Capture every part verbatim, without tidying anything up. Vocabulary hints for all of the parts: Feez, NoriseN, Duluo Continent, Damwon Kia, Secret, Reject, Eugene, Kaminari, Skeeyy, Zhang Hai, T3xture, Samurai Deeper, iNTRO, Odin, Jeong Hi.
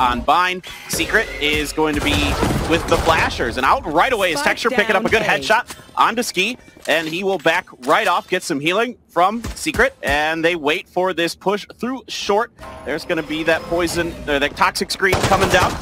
on Bind. Secret is going to be with the flashers, and out right away is T3xture picking up a good headshot onto Skeeyy, and he will back right off, get some healing from Secret, and they wait for this push through short. There's going to be that poison, or that toxic screen coming down.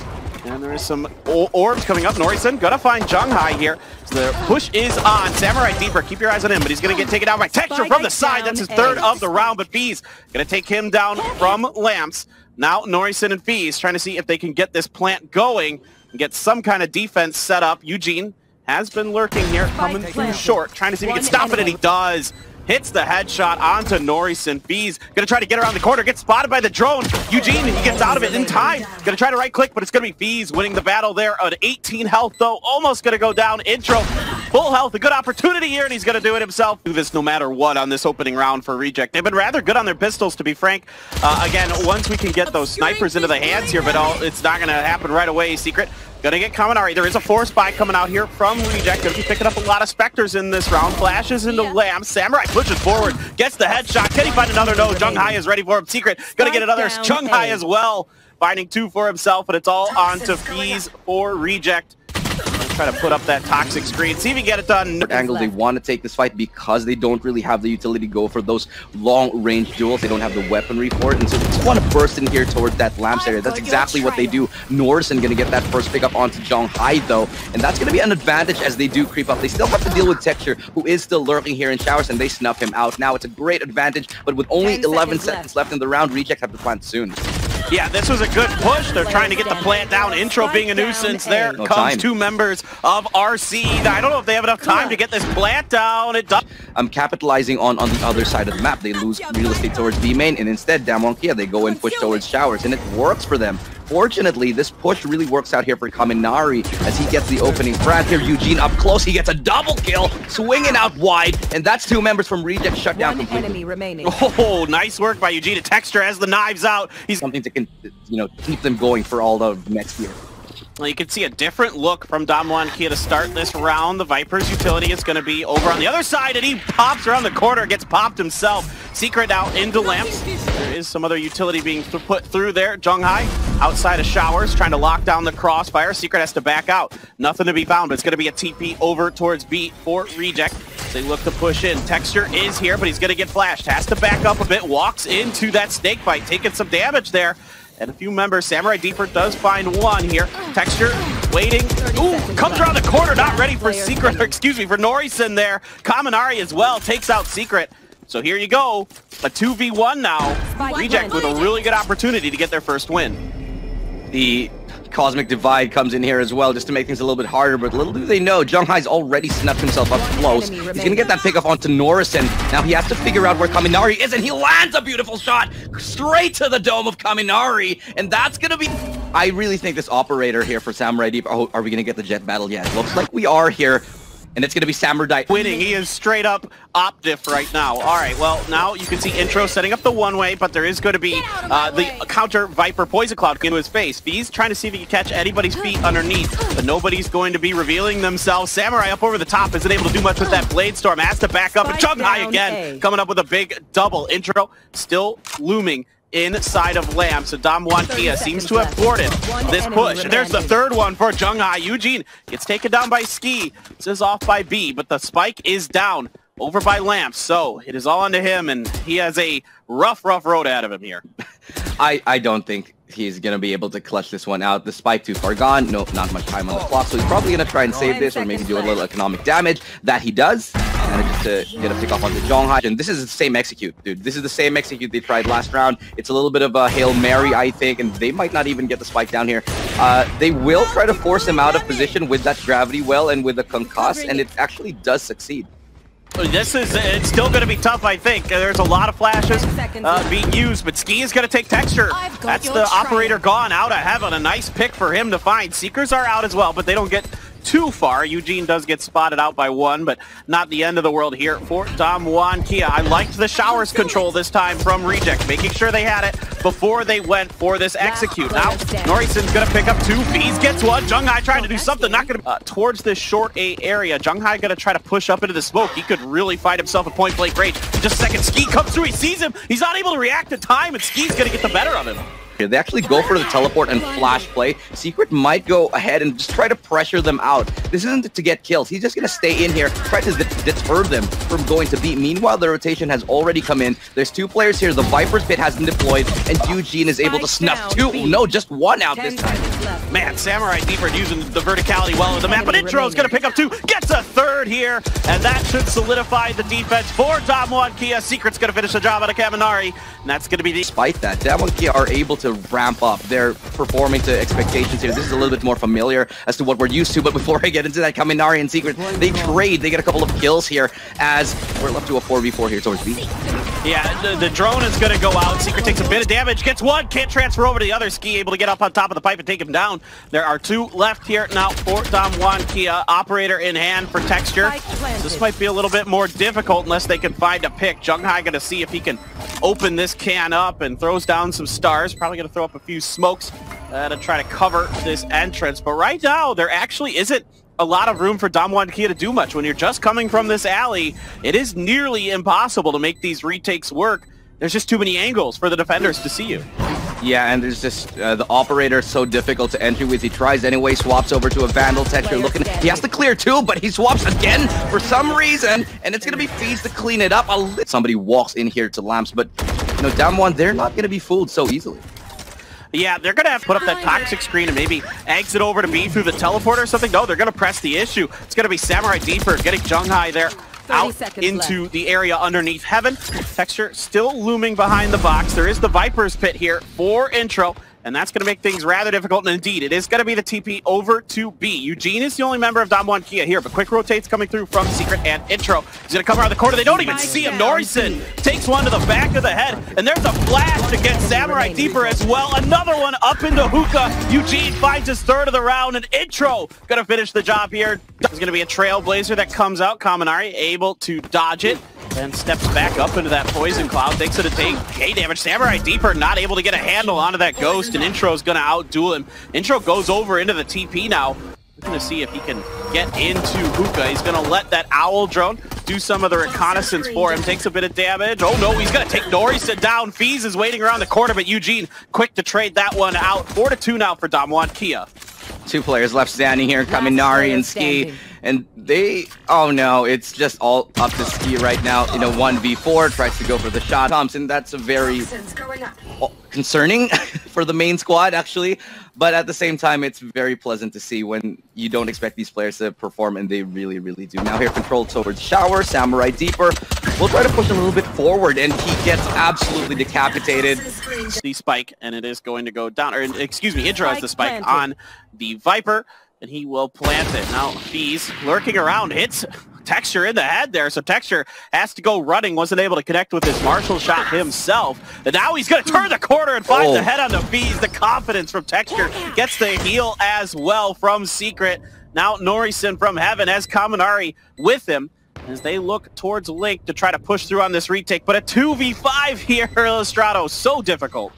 And there is some orbs coming up. NoriseN gonna find Zhang Hai here. So the push is on. Samurai Deeper, keep your eyes on him, but he's gonna get taken down by T3xture from the side. That's his third of the round, but Feez gonna take him down from Lamps. Now NoriseN and Feez trying to see if they can get this plant going and get some kind of defense set up. Eugene has been lurking here, coming through short, trying to see if he can stop it, and he does. Hits the headshot onto NoriseN. Feez gonna try to get around the corner, gets spotted by the drone. Eugene, he gets out of it in time. Gonna try to right click, but it's gonna be Feez winning the battle there. At eighteen health though, almost gonna go down. iNTRO, full health, a good opportunity here, and he's gonna do it himself. Do this no matter what on this opening round for Reject. They've been rather good on their pistols, to be frank. Uh, again, once we can get those snipers into the hands here, but all, it's not gonna happen right away. Secret gonna get Kaminari. There is a force buy coming out here from Reject. Gonna be picking up a lot of Spectres in this round. Flashes into yeah. Lamb. Samurai pushes forward, gets the headshot. Can he find another? No. Jeong Hi is ready for him. Secret gonna get another Jeong Hi as well. Finding two for himself, but it's all on to Feez for Reject. Try to put up that toxic screen, see if you get it done. Angle, they want to take this fight because they don't really have the utility to go for those long-range duels. They don't have the weaponry for it, and so they just want to burst in here towards that Lamps area. That's exactly what they do. NoriseN going to get that first pick up onto Jeong Hi, though, and that's going to be an advantage as they do creep up. They still have to deal with T3xture, who is still lurking here in showers, and they snuff him out. Now it's a great advantage, but with only eleven seconds left in the round, Reject have to plant soon. Yeah, this was a good push. They're trying to get the plant down. iNTRO being a nuisance. There comes two members of R C. I don't know if they have enough time to get this plant down. It does. I'm capitalizing on on the other side of the map. They lose real estate towards B main, and instead, Damwon Kia, they go and push towards showers, and it works for them. Fortunately, this push really works out here for Kaminari as he gets the opening frag here. Eugene up close, he gets a double kill, swinging out wide, and that's two members from Reject shut down completely. Enemy remaining. Oh, nice work by Eugene. T3xture has the knives out. He's something to, you know, keep them going for all of next year. Well, you can see a different look from Damwon Kia to start this round. The Viper's utility is going to be over on the other side, and he pops around the corner, gets popped himself. Secret out into Lamps. There is some other utility being th put through there. Jeong Hi outside of showers, trying to lock down the crossfire. Secret has to back out. Nothing to be found, but it's going to be a T P over towards B for Reject. They look to push in. T3xture is here, but he's going to get flashed. Has to back up a bit. Walks into that snake bite, taking some damage there. And a few members, Samurai Deeper does find one here. T3xture waiting. Ooh, comes around the corner, not ready for Secret, or excuse me, for NoriseN there. Kaminari as well takes out Secret. So here you go, a two v one now. Reject with a really good opportunity to get their first win. The Cosmic Divide comes in here as well, just to make things a little bit harder, but little do they know, Jeong Hi's already snuffed himself up close. He's going to get that pick up onto NoriseN. Now he has to figure out where Kaminari is, and he lands a beautiful shot straight to the dome of Kaminari, and that's going to be... I really think this operator here for Samurai Deep... Oh, are we going to get the jet battle yet? Looks like we are here. And it's going to be Samurai winning. He is straight up op diff right now. All right, well, now you can see iNTRO setting up the one-way, but there is going to be uh, the way. counter Viper Poison Cloud into his face. Feez trying to see if he can catch anybody's feet underneath, but nobody's going to be revealing themselves. Samurai up over the top isn't able to do much with that Blade Storm. Has to back up, and Jeong Hi again, a. coming up with a big double. iNTRO still looming inside of Lamb. So Damwon Kia seems to have thwarted this push. And there's the third one for Jeong Hi. Eugene gets taken down by Skeeyy. This is off by B, but the spike is down over by Lamp. So it is all onto him, and he has a rough, rough road ahead of him here. I, I don't think he's going to be able to clutch this one out. The spike too far gone. No, not much time on the clock. So he's probably going to try and save this or maybe do a little economic damage. That he does. And just to get a pick off on the Jeong Hi. And this is the same execute, dude. This is the same execute they tried last round. It's a little bit of a Hail Mary, I think. And they might not even get the spike down here. Uh, they will try to force him out of position with that Gravity Well and with a Concuss. And it actually does succeed. This is, it's still going to be tough, I think. There's a lot of flashes uh, being used, but Skeeyy is going to take T3xture. That's the operator gone out of heaven. A nice pick for him to find. Seekers are out as well, but they don't get too far. Eugene does get spotted out by one, but not the end of the world here for Damwon Kia. I liked the showers control this time from Reject, making sure they had it before they went for this execute. Now, NoriseN's gonna pick up two. Feez gets one. Jeong Hi trying to do something, not gonna... Uh, towards this short A area, Jeong Hi gonna try to push up into the smoke. He could really find himself a point blank range. Just a second, Skeeyy comes through, he sees him. He's not able to react in time, and Skee's gonna get the better of him. here. They actually go for the teleport and flash play. Secret might go ahead and just try to pressure them out. This isn't to get kills. He's just going to stay in here, try to deter them from going to B. Meanwhile, the rotation has already come in. There's two players here. The Viper's Pit has been deployed, and Eugene is able to snuff two. No, just one out this time. Man, Samurai Deeper using the verticality well over the map, but iNTRO's going to pick up two. Gets a third here, and that should solidify the defense for Damwon Kia. Secret's going to finish the job out of Kaminari, and that's going to be the... Despite that, Damwon Kia are able to ramp up. They're performing to expectations here. This is a little bit more familiar as to what we're used to, but before I get into that, Kaminari and Secret, they trade. They get a couple of kills here as we're left to a four v four here towards B. Yeah, the, the drone is going to go out. Secret takes a bit of damage, gets one, can't transfer over to the other. Skeeyy able to get up on top of the pipe and take him down. There are two left here now for Damwon Kia. Operator in hand for T three xture. This might be a little bit more difficult unless they can find a pick. Jeong Hi going to see if he can open this can up and throws down some stars. Probably going to throw up a few smokes uh, to try to cover this entrance. But right now, there actually isn't a lot of room for Damwon Kia to do much. When you're just coming from this alley, it is nearly impossible to make these retakes work. There's just too many angles for the defenders to see you. Yeah, and there's just uh, the operator so difficult to enter with. He tries anyway, swaps over to a Vandal T three xture looking. He has to clear too, but he swaps again for some reason, and it's going to be Feez to clean it up. I'll Somebody walks in here to Lamps, but you know, Damwon, they're not going to be fooled so easily. Yeah, they're going to have to put up that toxic screen and maybe exit over to B through the teleport or something. No, they're going to press the issue. It's going to be Samurai Deeper getting Jeong Hi there out into left. The area underneath heaven. T three xture still looming behind the box. There is the Viper's Pit here for iNTRO, and that's going to make things rather difficult. And indeed, it is going to be the T P over to B. Eugene is the only member of Damwon Kia here, but quick rotates coming through from Secret and iNTRO. He's going to come around the corner. They don't even see him. NoriseN takes one to the back of the head, and there's a flash against Samurai Deeper as well. Another one up into hookah. Eugene finds his third of the round, and iNTRO going to finish the job here. There's going to be a trailblazer that comes out. Kaminari able to dodge it, and steps back up into that poison cloud, takes it to take K damage. Samurai Deeper not able to get a handle onto that ghost, and iNTRO's gonna outduel him. iNTRO goes over into the T P now. We're gonna see if he can get into hookah. He's gonna let that owl drone do some of the reconnaissance for him. Takes a bit of damage. Oh no, he's gonna take NoriseN down. Feez is waiting around the corner, but Eugene quick to trade that one out. Four to two now for Damwon Kia. Two players left standing here, Kaminari and Skeeyy. And they, oh no, it's just all up to Skeeyy right now in a one v four, tries to go for the shot. Thompson, that's a very concerning for the main squad, actually. But at the same time, it's very pleasant to see when you don't expect these players to perform, and they really, really do. Now here, control towards Shower, Samurai Deeper. We'll try to push him a little bit forward, and he gets absolutely decapitated. The spike, and it is going to go down, or excuse me, iNTRO has the spike on the Viper, and he will plant it. Now, Feez lurking around, hits T three xture in the head there, so T three xture has to go running, wasn't able to connect with his Marshall shot himself, and now he's going to turn the corner and find oh. the head on the Feez. The confidence from T three xture gets the heal as well from Secret. Now NoriseN from heaven has Kaminari with him as they look towards Link to try to push through on this retake, but a two v five here, Illustrato, so difficult.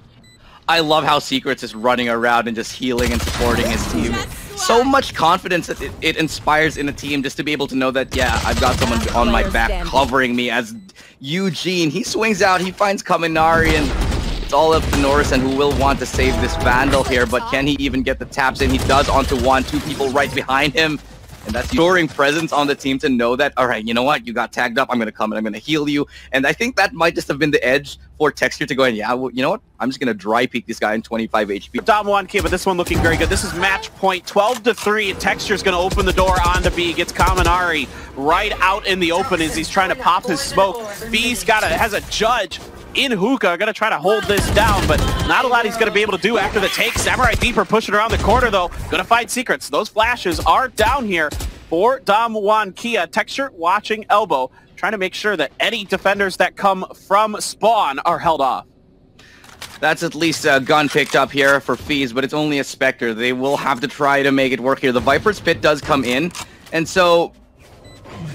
I love how Secret's is running around and just healing and supporting his team. So much confidence that it, it inspires in a team just to be able to know that, yeah, I've got someone on my back covering me. As Eugene, he swings out, he finds Kaminari, and it's all up to NoriseN, who will want to save this Vandal here, but can he even get the taps in? He does onto one, two people right behind him. And that's enduring presence on the team to know that, all right, you know what, you got tagged up, I'm going to come and I'm going to heal you. And I think that might just have been the edge for T three xture to go in, yeah, well, you know what, I'm just going to dry peek this guy in twenty-five H P. Damwon Kia, but this one looking very good. This is match point twelve to three. T three xture's going to open the door onto B. Gets Kaminari right out in the open as he's trying to pop his smoke. B's got a, has a judge in hookah, gonna try to hold this down, but not a lot he's gonna be able to do after the take. Samurai Deeper pushing around the corner though, gonna find Secrets. Those flashes are down here for Damwon Kia. T three xture watching elbow, trying to make sure that any defenders that come from spawn are held off. That's at least a gun picked up here for Feez, but it's only a Spectre. They will have to try to make it work here. The Viper's Pit does come in, and so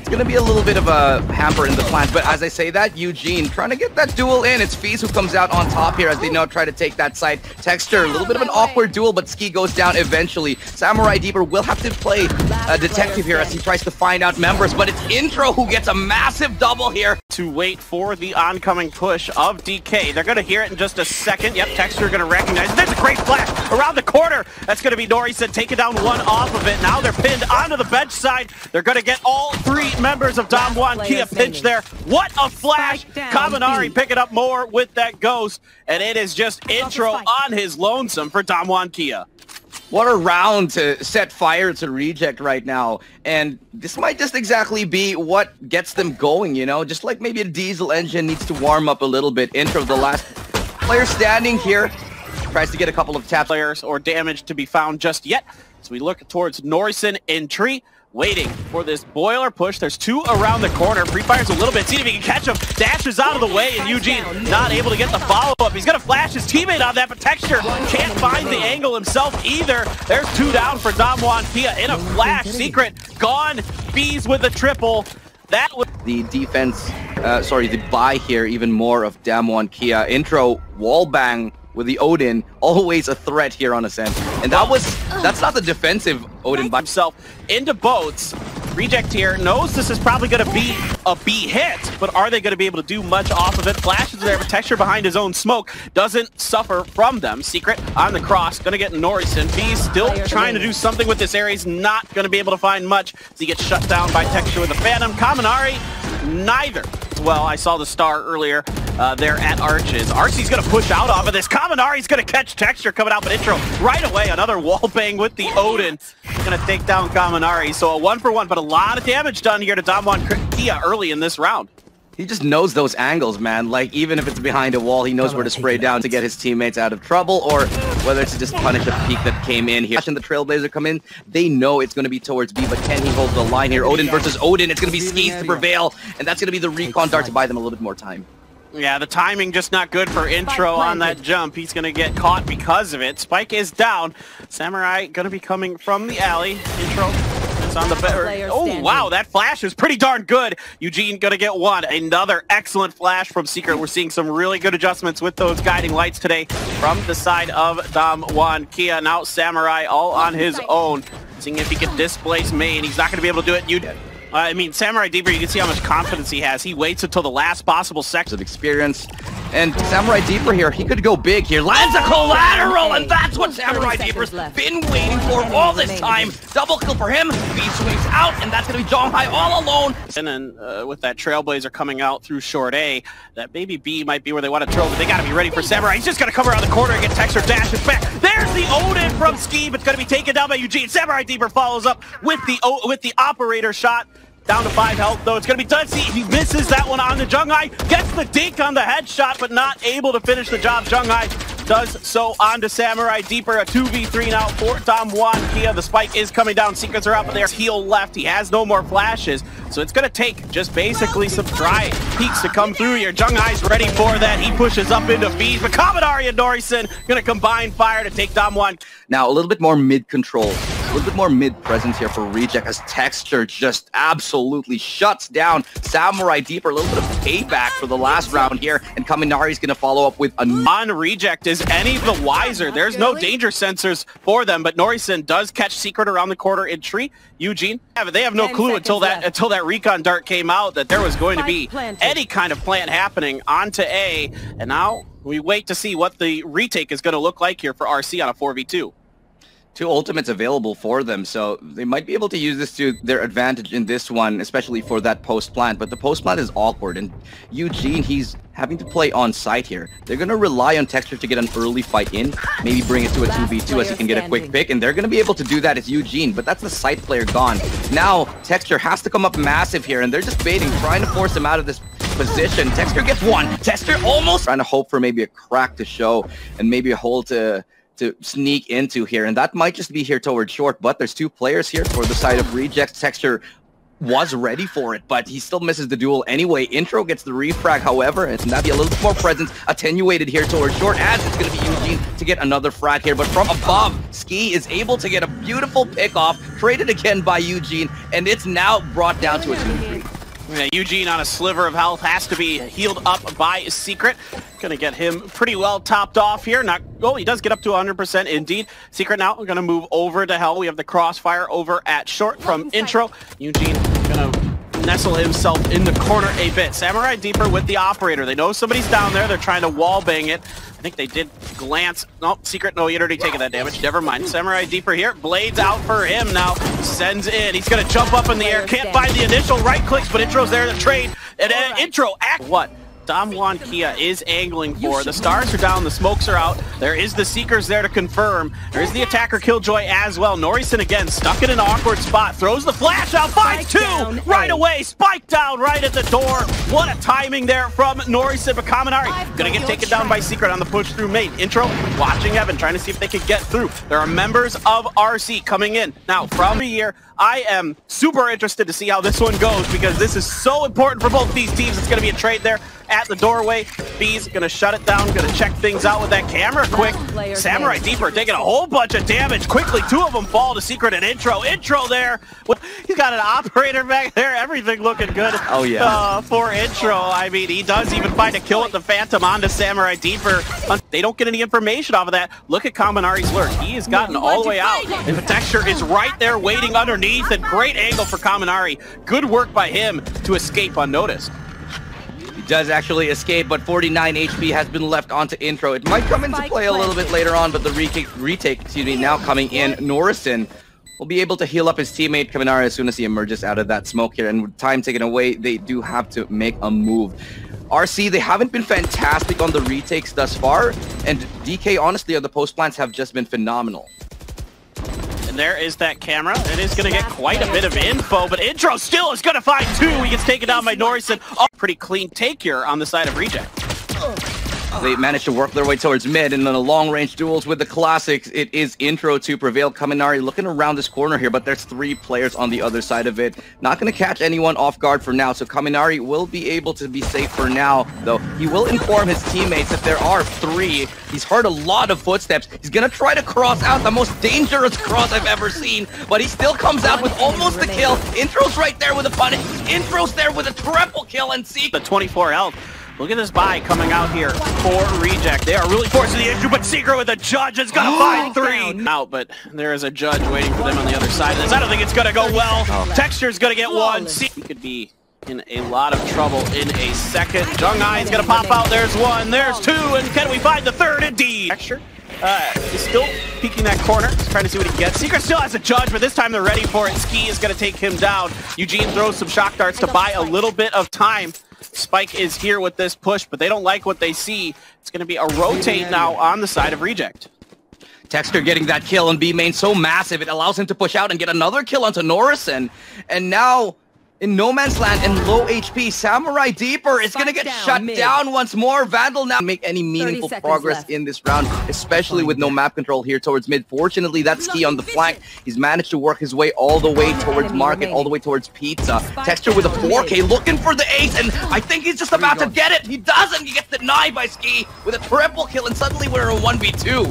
It's going to be a little bit of a hamper in the plan, but as I say that, Eugene trying to get that duel in. It's Feez who comes out on top here as they now try to take that side. T3xture, a little bit of an awkward duel, but Skeeyy goes down eventually. Samurai Deeper will have to play a detective here as he tries to find out members, but it's iNTRO who gets a massive double here. To wait for the oncoming push of D K. They're going to hear it in just a second. Yep, T3xture going to recognize it. There's a great flash around the corner. That's going to be NoriseN taking down one off of it. Now they're pinned onto the bench side. They're going to get all three members of Damwon Kia pinched there. What a flash! Kaminari picking up more with that ghost, and it is just iNTRO on his lonesome for Damwon Kia. What a round to set fire to Reject right now. And this might just exactly be what gets them going, you know? Just like maybe a diesel engine needs to warm up a little bit. iNTRO, the last player standing here, tries to get a couple of tap players or damage to be found just yet. So we look towards NoriseN entry, waiting for this boiler push. There's two around the corner. Free fires a little bit. See if he can catch him. Dashes out of the way, and Eugene not able to get the follow-up. He's going to flash his teammate on that, but T3xture can't find the angle himself either. There's two down for Damwon Kia in a flash. Secret gone. Feez with a triple. That was the defense, uh, sorry, the buy here even more of Damwon Kia. iNTRO wall bang with the Odin, always a threat here on Ascent. And that was, that's not the defensive Odin by himself. Into boats, Reject here knows this is probably gonna be a B hit, but are they gonna be able to do much off of it? Flashes there, but T3xture behind his own smoke doesn't suffer from them. Secret on the cross, gonna get NoriseN. Feez still trying to do something with this area. He's not gonna be able to find much. So he gets shut down by T3xture with the Phantom. Kaminari, neither. Well, I saw the star earlier uh, there at Arches. R C's going to push out off of this. Kaminari's going to catch T3xture coming out, but iNTRO right away. Another wall bang with the Odin. Going to take down Kaminari. So a one-for-one, one, but a lot of damage done here to Damwon Kia early in this round. He just knows those angles, man. Like, even if it's behind a wall, he knows where to spray down to get his teammates out of trouble, or whether it's to just punish a peek that came in here. And the Trailblazer come in, they know it's going to be towards B, but can he hold the line here? Odin versus Odin, it's going to be Skeeyz to prevail, and that's going to be the recon dart to buy them a little bit more time. Yeah, the timing just not good for iNTRO on that jump. He's going to get caught because of it. Spike is down. Samurai going to be coming from the alley. iNTRO on the better. Oh, wow, that flash was pretty darn good. Eugene gonna get one. Another excellent flash from Secret. We're seeing some really good adjustments with those guiding lights today from the side of Damwon Kia. Now Samurai all on his own. Seeing if he can displace Main. He's not gonna be able to do it. You uh, I mean, Samurai Deeper, you can see how much confidence he has. He waits until the last possible second of experience. And Samurai Deeper here, he could go big here. Lands a collateral, and that's what Samurai Deeper's been waiting for all this time. Double kill for him. He swings out, and that's going to be Jeong Hi all alone. And then uh, with that Trailblazer coming out through short A, that maybe B might be where they want to throw, but they got to be ready for Samurai. He's just going to come around the corner and get T3xture dashes back. There's the Odin from Skeeyy, but it's going to be taken down by Eugene. Samurai Deeper follows up with the, o with the operator shot. Down to five health, though. It's going to be done. See, he misses that one on the Zhang Hai. Gets the dink on the headshot, but not able to finish the job. Zhang Hai does so on to Samurai Deeper. A two v three now for Damwon Kia. The spike is coming down. Secrets are out, but there's heel left. He has no more flashes. So it's going to take just basically some dry peaks to come through here. Zhang Hai's ready for that. He pushes up into Feez. But Kaminari and NoriseN going to combine fire to take Damwon. Now, a little bit more mid-control. A little bit more mid-presence here for Reject as T3xture just absolutely shuts down Samurai Deeper. A little bit of payback for the last round here, and Kaminari's going to follow up with a non-Reject is any the wiser. There's no danger sensors for them, but NoriseN does catch Secret around the corner in tree. Eugene, they have no clue until that, until that recon dart came out that there was going to be any kind of plant happening onto A, and now we wait to see what the retake is going to look like here for R C on a four v two. Two ultimates available for them, so they might be able to use this to their advantage in this one, especially for that post plant. But the post plant is awkward, and Eugene, he's having to play on site here. They're going to rely on T3xture to get an early fight in, maybe bring it to a two v two as he can get a quick pick, and they're going to be able to do that as Eugene, but that's the site player gone. Now T3xture has to come up massive here, and they're just baiting, trying to force him out of this position. T3xture gets one. T3xture almost trying to hope for maybe a crack to show and maybe a hole to... to sneak into here, and that might just be here towards short, but there's two players here for the side of Reject. T3xture was ready for it, but he still misses the duel anyway. iNTRO gets the refrag, however, and it's Navi a little bit more presence, attenuated here towards short, as it's going to be Eugene to get another frag here. But from above, Skeeyy is able to get a beautiful pickoff, traded again by Eugene, and it's now brought down to a two three. Yeah, Eugene on a sliver of health has to be healed up by Secret. Gonna get him pretty well topped off here. Not, oh, he does get up to one hundred percent indeed. Secret now gonna move over to hell. We have the crossfire over at short from iNTRO. Eugene gonna nestle himself in the corner a bit. Samurai Deeper with the operator. They know somebody's down there. They're trying to wallbang it. I think they did glance. No, Secret, no, he had already taken that damage. Never mind. Samurai Deeper here. Blades out for him now. Sends in. He's going to jump up in the air. Can't find the initial right clicks, but iNTRO's there to trade. And uh, iNTRO act. What? Damwon Kia is angling for. The stars are down, the smokes are out. There is the Seekers there to confirm. There is the attacker Killjoy as well. NoriseN again stuck in an awkward spot. Throws the flash out, finds two right away. Spike down right at the door. What a timing there from NoriseN, but Kaminari gonna get taken down by Secret on the push through mate. iNTRO watching Evan, trying to see if they could get through. There are members of R C coming in. Now, from the year, I am super interested to see how this one goes because this is so important for both these teams. It's gonna be a trade there at the doorway. Feez gonna shut it down, gonna check things out with that camera quick. Samurai Deeper taking a whole bunch of damage quickly. Two of them fall to Secret and iNTRO. iNTRO there. He's got an operator back there. Everything looking good. Oh yeah. Uh, for iNTRO, I mean, he does even find a kill with the Phantom onto Samurai Deeper. They don't get any information off of that. Look at Kaminari's lurk. He has gotten all the way out. And the T three xture is right there waiting underneath. And great angle for Kaminari. Good work by him to escape unnoticed. Does actually escape, but forty-nine H P has been left onto iNTRO. It might come into play a little bit later on, but the retake, retake excuse me, now coming in. NoriseN will be able to heal up his teammate Kaminari as soon as he emerges out of that smoke here, and with time taken away, they do have to make a move. R C, they haven't been fantastic on the retakes thus far, and D K, honestly, on the post plants have just been phenomenal. There is that camera. It is going to get quite a bit of info, but iNTRO still is going to find two. He gets taken down by NoriseN. Oh, pretty clean take here on the side of Reject. They managed to work their way towards mid, and then the long-range duels with the classics. It is iNTRO to prevail. Kaminari looking around this corner here, but there's three players on the other side of it. Not going to catch anyone off guard for now, so Kaminari will be able to be safe for now, though. He will inform his teammates that there are three. He's heard a lot of footsteps. He's going to try to cross out, the most dangerous cross I've ever seen, but he still comes out with almost the kill. iNTRO's right there with a punish. iNTRO's there with a triple kill and see the twenty-four health. Look at this buy coming out here for Reject. They are really forcing the issue, but Secret with a judge is gonna find three out, but there is a judge waiting for them on the other side of this. I don't think it's gonna go well. T three xture's gonna get one. See, he could be in a lot of trouble in a second. Zhang Hai is gonna pop out. There's one, there's two, and can we find the third? Indeed. T three xture Uh, he's still peeking that corner. He's trying to see what he gets. Secret still has a judge, but this time they're ready for it. Skeeyy is gonna take him down. Eugene throws some shock darts to buy a little bit of time. Spike is here with this push, but they don't like what they see. It's going to be a rotate now on the side of Reject. T three xture getting that kill and B main so massive, it allows him to push out and get another kill onto NoriseN. And now, in no man's land and low H P, Samurai Deeper is going to get shut down once more. Vandal now make any meaningful progress in this round, especially with no map control here towards mid. Fortunately, that's Skeeyy on the flank. He's managed to work his way all the way towards market, all the way towards pizza. T three xture with a four K looking for the ace, and I think he's just about to get it. He doesn't. He gets denied by Skeeyy with a triple kill, and suddenly we're a one v two.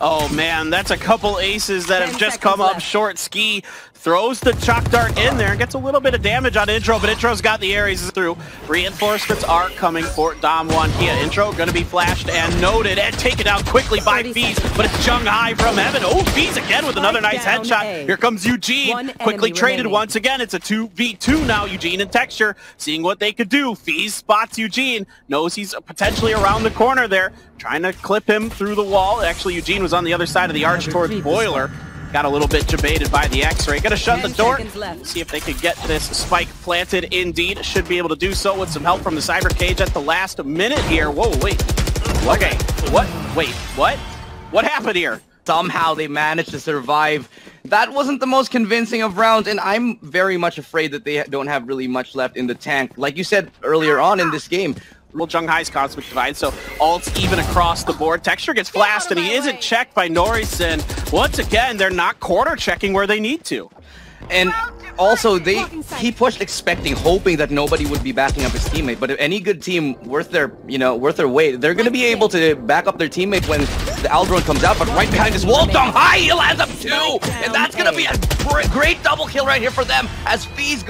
Oh man, that's a couple aces that have just come up short. Skeeyy throws the chalk dart in there and gets a little bit of damage on iNTRO, but iNTRO's got the Ares through. Reinforcements are coming for Damwon Kia. iNTRO gonna be flashed and noted and taken out quickly by Feez, but it's Jeong Hi from heaven. Oh, Feez again with another nice headshot. Here comes Eugene, quickly traded once again. It's a two v two now. Eugene and T three xture seeing what they could do. Feez spots Eugene, knows he's potentially around the corner there, trying to clip him through the wall. Actually, Eugene was on the other side of the arch towards Boiler. Got a little bit debated by the X-ray. Gonna shut the door, see if they could get this spike planted. Indeed, should be able to do so with some help from the cyber cage at the last minute here. Whoa, wait. Okay, what? Wait, what? What happened here? Somehow they managed to survive. That wasn't the most convincing of rounds, and I'm very much afraid that they don't have really much left in the tank. Like you said earlier on in this game, well, Jeong Hi's Cosmic Divide, so ult's even across the board. T three xture gets flashed, and he isn't checked by NoriseN. Once again, they're not corner checking where they need to. And also, they he pushed expecting, hoping that nobody would be backing up his teammate. But if any good team worth their, you know, worth their weight, they're gonna be able to back up their teammate when the Aldron comes out. But right behind his wall, Zhang Hai, he lands up two, and that's gonna be a great double kill right here for them as Feez.